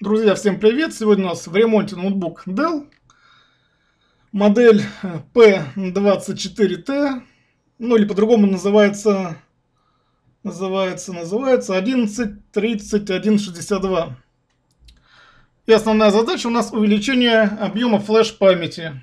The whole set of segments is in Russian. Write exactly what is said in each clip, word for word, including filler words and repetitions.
Друзья, всем привет! Сегодня у нас в ремонте ноутбук Dell, модель пи двадцать четыре тэ, ну или по-другому называется, называется, называется одиннадцать тридцать один шестьдесят два. И основная задача у нас увеличение объема флеш-памяти.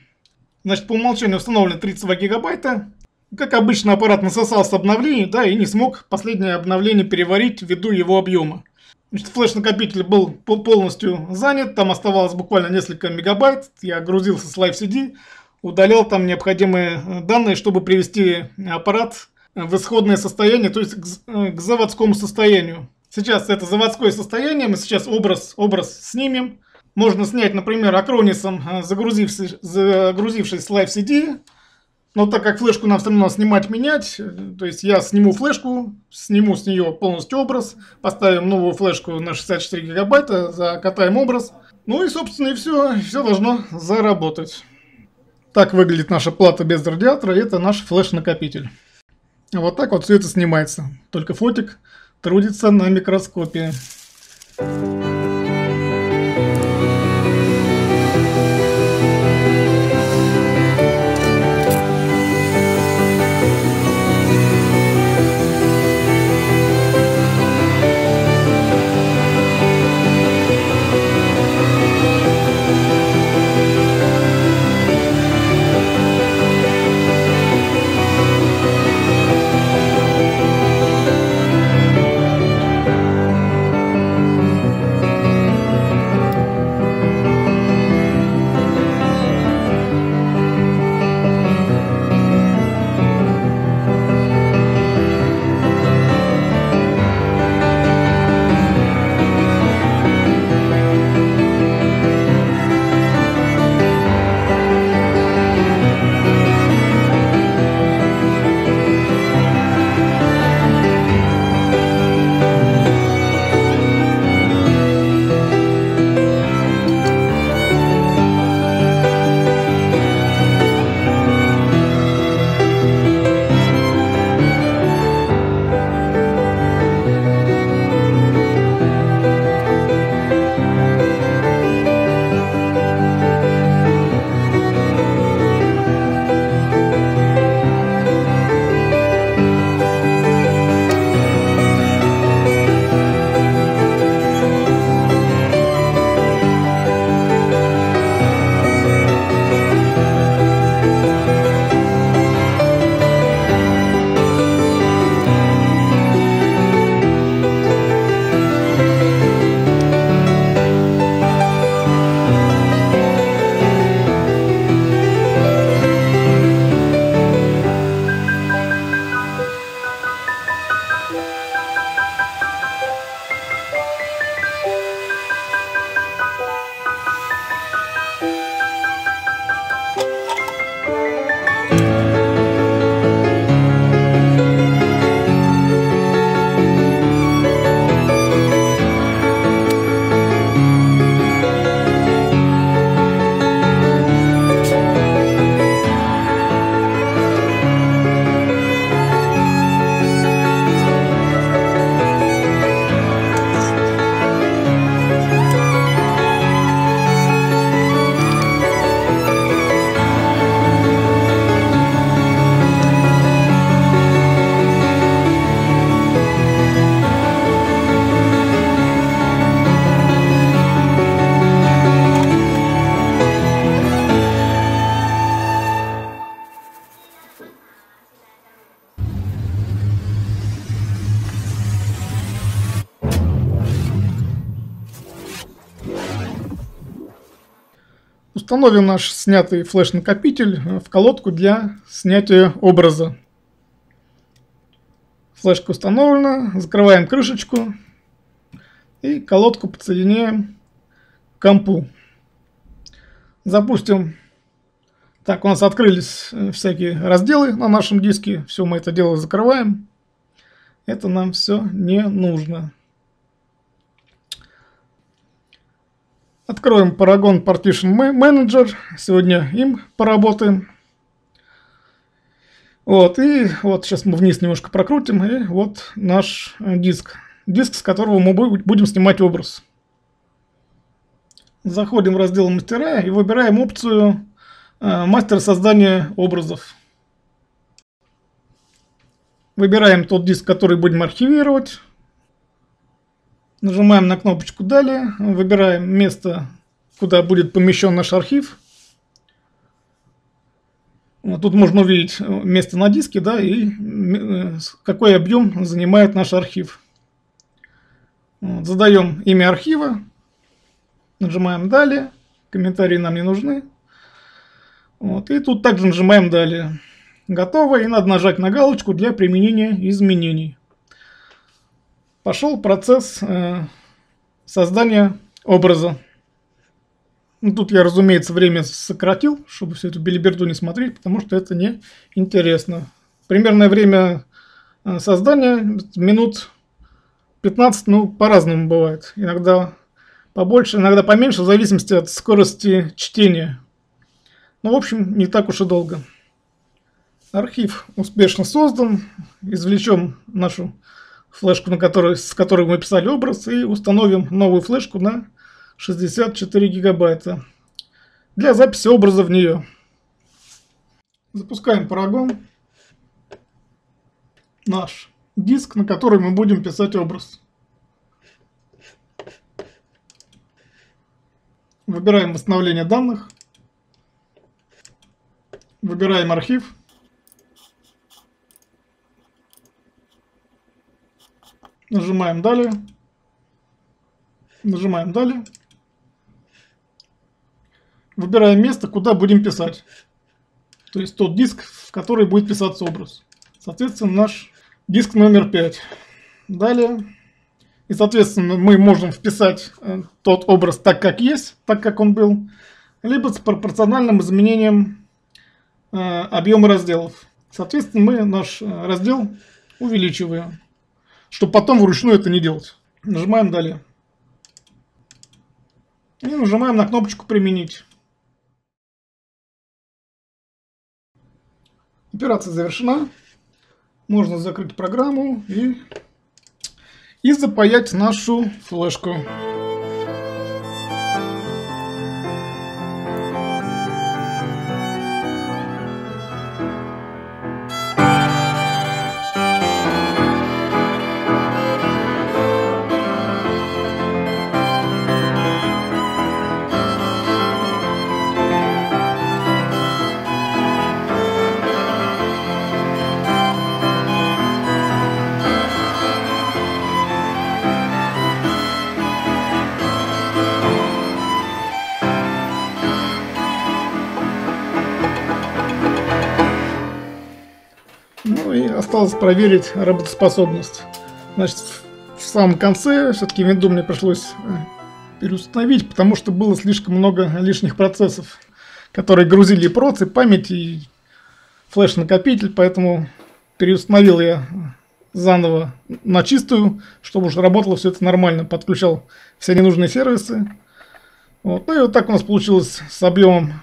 Значит, по умолчанию установлено тридцать два гигабайта. Как обычно, аппарат насосался обновлений, да, и не смог последнее обновление переварить ввиду его объема. Флеш-накопитель был полностью занят, там оставалось буквально несколько мегабайт. Я грузился с Live си ди, удалял там необходимые данные, чтобы привести аппарат в исходное состояние, то есть к заводскому состоянию. Сейчас это заводское состояние, мы сейчас образ, образ снимем. Можно снять, например, Acronis, загрузившись, загрузившись с Live си ди. Но так как флешку нам все равно снимать, менять, то есть я сниму флешку, сниму с нее полностью образ, поставим новую флешку на шестьдесят четыре гигабайта, закатаем образ. Ну и, собственно, и все, все должно заработать. Так выглядит наша плата без радиатора, это наш флеш-накопитель. Вот так вот все это снимается, только фотик трудится на микроскопе. Установим наш снятый флеш-накопитель в колодку для снятия образа. Флешка установлена, закрываем крышечку и колодку подсоединяем к компу. Запустим. Так, у нас открылись всякие разделы на нашем диске. Все мы это дело закрываем. Это нам все не нужно. Откроем Paragon Partition Manager, сегодня им поработаем. Вот, и вот сейчас мы вниз немножко прокрутим, и вот наш диск, диск, с которого мы будем снимать образ. заходим в раздел мастера и выбираем опцию мастер создания образов. Выбираем тот диск, который будем архивировать. Нажимаем на кнопочку «Далее». Выбираем место, куда будет помещен наш архив. Вот тут можно увидеть место на диске, да, и какой объем занимает наш архив. Вот, задаем имя архива. Нажимаем «Далее». Комментарии нам не нужны. Вот, и тут также нажимаем «Далее». Готово. И надо нажать на галочку для применения изменений. Пошел процесс э, создания образа. Ну, тут я, разумеется, время сократил, чтобы всю эту белиберду не смотреть, потому что это не интересно. Примерное время создания минут пятнадцать, ну, по-разному бывает. Иногда побольше, иногда поменьше, в зависимости от скорости чтения. Но, в общем, не так уж и долго. Архив успешно создан. Извлечем нашу флешку, на которой, с которой мы писали образ, и установим новую флешку на шестьдесят четыре гигабайта для записи образа в нее. Запускаем Paragon, наш диск, на который мы будем писать образ. Выбираем восстановление данных, выбираем архив. Нажимаем «Далее», нажимаем «Далее», выбираем место, куда будем писать, то есть тот диск, в который будет писаться образ. Соответственно, наш диск номер пять. Далее. И, соответственно, мы можем вписать тот образ так, как есть, так, как он был, либо с пропорциональным изменением объема разделов. Соответственно, мы наш раздел увеличиваем, чтобы потом вручную это не делать. Нажимаем «Далее». И нажимаем на кнопочку «Применить». Операция завершена. Можно закрыть программу и, и запаять нашу флешку. Ну и осталось проверить работоспособность. Значит, в самом конце все-таки винду мне пришлось переустановить, потому что было слишком много лишних процессов, которые грузили и проц, и память, и флеш-накопитель, поэтому переустановил я заново на чистую, чтобы уже работало все это нормально. Подключал все ненужные сервисы. Вот. Ну и вот так у нас получилось с объемом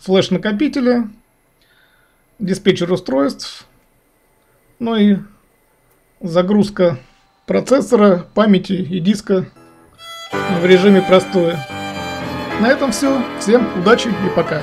флеш-накопителя, диспетчер устройств, ну и загрузка процессора, памяти и диска в режиме простоя. На этом все. Всем удачи и пока.